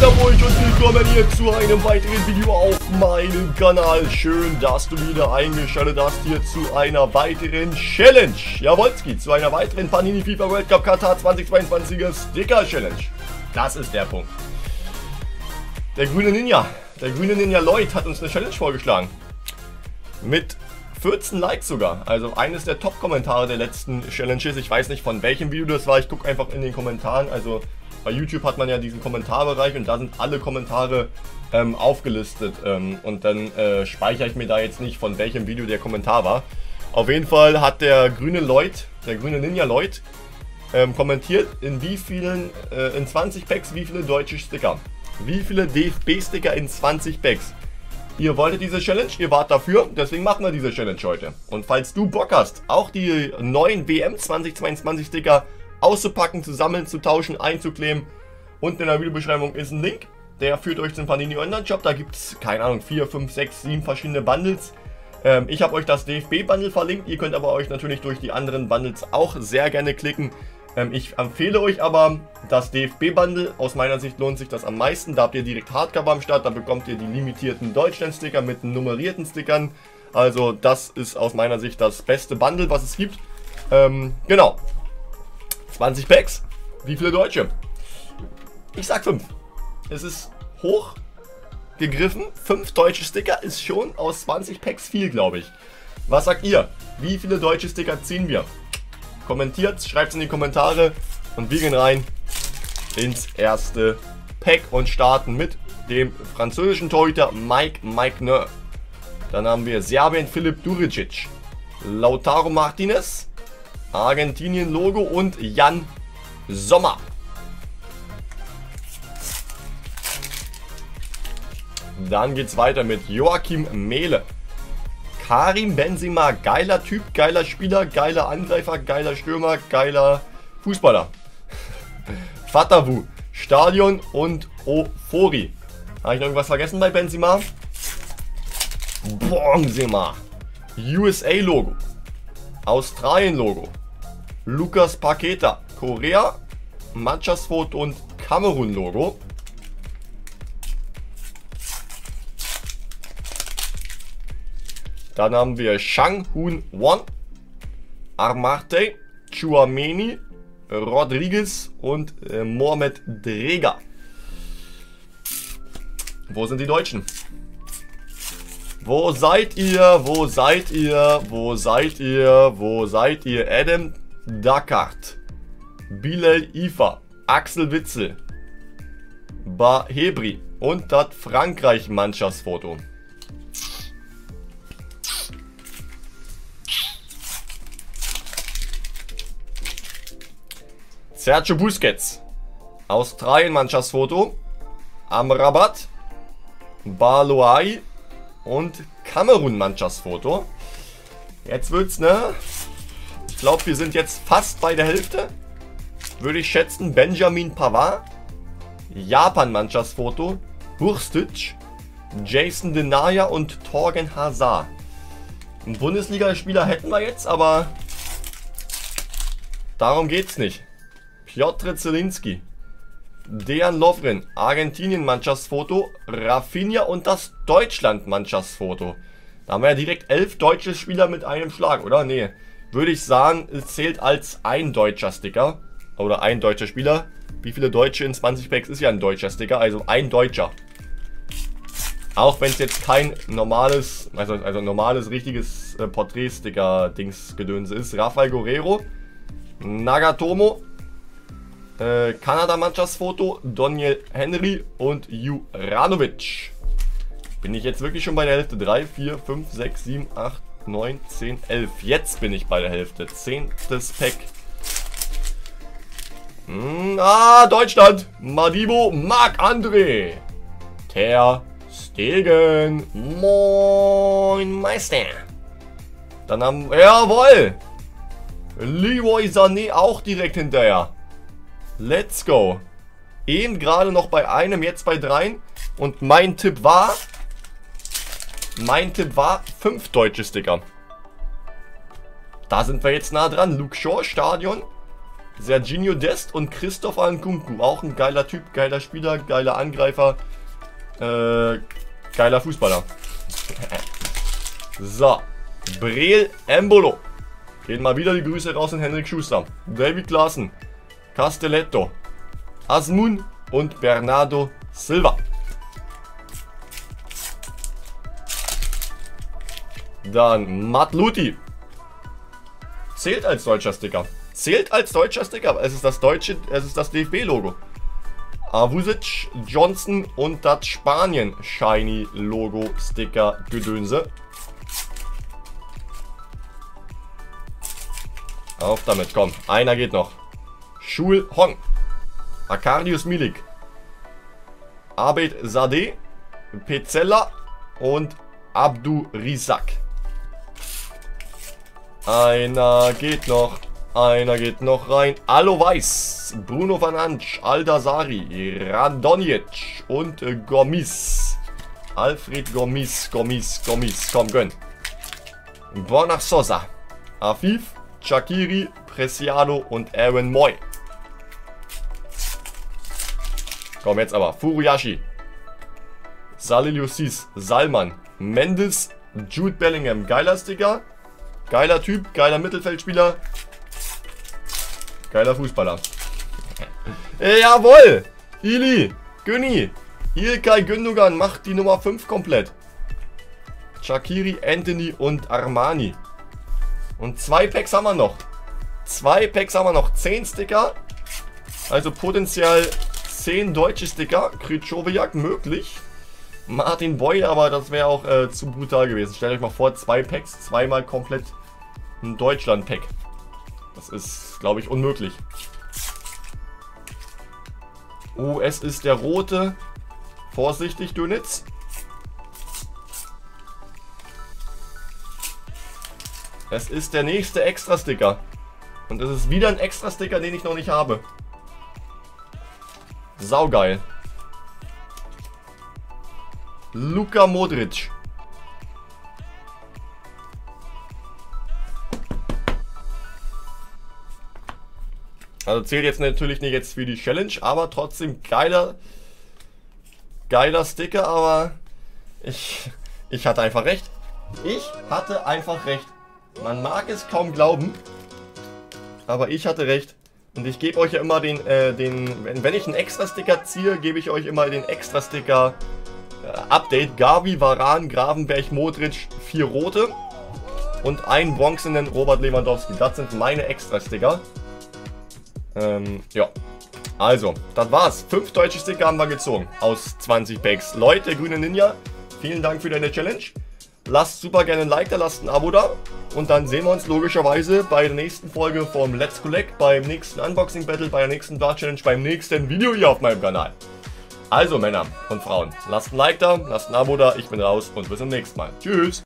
Servus und willkommen hier zu einem weiteren Video auf meinem Kanal. Schön, dass du wieder eingeschaltet hast hier zu einer weiteren Challenge. Jawolski, zu einer weiteren Panini FIFA World Cup Katar 2022er Sticker Challenge. Das ist der Punkt. Der grüne Ninja Lloyd hat uns eine Challenge vorgeschlagen. Mit 14 Likes sogar. Also eines der Top-Kommentare der letzten Challenges. Ich weiß nicht, von welchem Video das war. Ich gucke einfach in den Kommentaren. Also bei YouTube hat man ja diesen Kommentarbereich und da sind alle Kommentare aufgelistet. Und dann speichere ich mir da jetzt nicht, von welchem Video der Kommentar war. Auf jeden Fall hat der grüne Ninja Lloyd, kommentiert, in wie vielen, in 20 Packs, wie viele deutsche Sticker. Wie viele DFB-Sticker in 20 Packs. Ihr wolltet diese Challenge, ihr wart dafür, deswegen machen wir diese Challenge heute. Und falls du Bock hast, auch die neuen WM 2022 Sticker auszupacken, zu sammeln, zu tauschen, einzukleben, unten in der Videobeschreibung ist ein Link, der führt euch zum Panini Online Shop. Da gibt es, keine Ahnung, 4, 5, 6, 7 verschiedene Bundles. Ich habe euch das DFB Bundle verlinkt, ihr könnt aber euch natürlich durch die anderen Bundles auch sehr gerne klicken. Ich empfehle euch aber das DFB Bundle, aus meiner Sicht lohnt sich das am meisten, da habt ihr direkt Hardcover am Start, da bekommt ihr die limitierten Deutschland Sticker mit nummerierten Stickern, also das ist aus meiner Sicht das beste Bundle, was es gibt. Genau, 20 Packs, wie viele Deutsche? Ich sag 5, es ist hoch gegriffen, 5 deutsche Sticker ist schon aus 20 Packs viel, glaube ich. Was sagt ihr, wie viele deutsche Sticker ziehen wir? Kommentiert, schreibt es in die Kommentare und wir gehen rein ins erste Pack und starten mit dem französischen Torhüter Mike Maignard. Dann haben wir Serbien Philipp Duricic, Lautaro Martinez, Argentinien Logo und Jan Sommer. Dann geht es weiter mit Joachim Mehle. Karim Benzema, geiler Typ, geiler Spieler, geiler Angreifer, geiler Stürmer, geiler Fußballer. Fatabu, Stadion und Ofori. Habe ich noch irgendwas vergessen bei Benzema? Benzema. USA-Logo. Australien-Logo. Lukas Paqueta, Korea, Mannschaftsfoto und Kamerun-Logo. Dann haben wir Shang-Hoon-Won, Armarte, Chuameni, Rodriguez und Mohamed Drega. Wo sind die Deutschen? Wo seid ihr? Wo seid ihr? Wo seid ihr? Wo seid ihr? Adam Dakar, Bilal Ifa, Axel Witzel, Ba Hebri und das Frankreich-Mannschaftsfoto. Sergio Busquets, Australien-Mannschaftsfoto, Amrabat, Baloai und Kamerun-Mannschaftsfoto. Jetzt wird's, ne? Ich glaube, wir sind jetzt fast bei der Hälfte. Würde ich schätzen, Benjamin Pavard, Japan-Mannschaftsfoto, Hurstic, Jason Denayer und Thorgan Hazard. Einen Bundesligaspieler hätten wir jetzt, aber darum geht's nicht. Piotr Zielinski, Dejan Lovren, Argentinien-Mannschaftsfoto, Rafinha und das Deutschland-Mannschaftsfoto. Da haben wir ja direkt 11 deutsche Spieler mit einem Schlag, oder? Nee, würde ich sagen, es zählt als ein deutscher Sticker oder ein deutscher Spieler. Wie viele Deutsche in 20 Packs ist ja ein deutscher Sticker, also ein Deutscher. Auch wenn es jetzt kein normales, also normales, richtiges Porträt-Sticker-Dings-Gedönse ist. Rafael Guerrero, Nagatomo, Kanada-Mannschaftsfoto, Daniel Henry und Juranovic. Bin ich jetzt wirklich schon bei der Hälfte? 3, 4, 5, 6, 7, 8, 9, 10, 11. Jetzt bin ich bei der Hälfte. 10. Pack. Deutschland. Madibo, Marc-André. Ter Stegen. Moin, Meister. Dann haben wir... Jawohl. Leroy Sané auch direkt hinterher. Let's go. Eben gerade noch bei einem, jetzt bei 3. Und mein Tipp war 5 deutsche Sticker. Da sind wir jetzt nah dran. Luke Shaw, Stadion. Serginho Dest und Christopher Nkunku. Auch ein geiler Typ, geiler Spieler, geiler Angreifer, geiler Fußballer. So, Breel Embolo. Gehen mal wieder die Grüße raus an Henrik Schuster. David Klaassen, Castelletto, Asmun und Bernardo Silva. Dann Matluti. Zählt als deutscher Sticker. Zählt als deutscher Sticker. Es ist das deutsche, es ist das DFB-Logo. Avusic, Johnson und das Spanien-Shiny-Logo-Sticker-Gedönse. Auf damit, komm. Einer geht noch. Schul Hong. Akarius Milik. Abed Sadeh. Petzella und Abdu Rizak. Einer geht noch. Einer geht noch rein. Alois, Bruno Fernandes, Aldasari, Radonjic und Gomis. Alfred Gomis, komm, gönn. Borna Sosa, Afif, Chakiri, Preciado und Aaron Moy. Komm jetzt aber, Furuyashi, Saliliusis, Salman, Mendes, Jude Bellingham. Geiler Sticker, geiler Typ, geiler Mittelfeldspieler. Geiler Fußballer. Jawohl! Ili, Günni, Ilkay Gündogan macht die Nummer 5 komplett. Shaqiri, Anthony und Armani. Und 2 Packs haben wir noch. 2 Packs haben wir noch. 10 Sticker. Also potenziell 10 deutsche Sticker. Krychowiak möglich. Martin Boy, aber das wäre auch zu brutal gewesen. Stellt euch mal vor, 2 Packs, zweimal komplett ein Deutschland-Pack. Das ist, glaube ich, unmöglich. Oh, es ist der rote. Vorsichtig, Dönitz. Es ist der nächste Extra-Sticker. Und es ist wieder ein Extra-Sticker, den ich noch nicht habe. Saugeil. Luka Modric. Also zählt jetzt natürlich nicht jetzt für die Challenge, aber trotzdem geiler Sticker, aber ich hatte einfach recht. Ich hatte einfach recht. Man mag es kaum glauben, aber ich hatte recht. Und ich gebe euch ja immer den, wenn ich einen Extra-Sticker ziehe, gebe ich euch immer den Extra-Sticker Update. Gavi, Varan, Gravenberg, Modric, 4 rote und einen bronzenen Robert Lewandowski. Das sind meine Extra-Sticker. Ja, also, das war's. 5 deutsche Sticker haben wir gezogen aus 20 Packs. Leute, grüne Ninja, vielen Dank für deine Challenge. Lasst super gerne ein Like da, lasst ein Abo da. Und dann sehen wir uns logischerweise bei der nächsten Folge vom Let's Collect, beim nächsten Unboxing Battle, bei der nächsten Dart Challenge, beim nächsten Video hier auf meinem Kanal. Also Männer und Frauen, lasst ein Like da, lasst ein Abo da. Ich bin raus und bis zum nächsten Mal. Tschüss.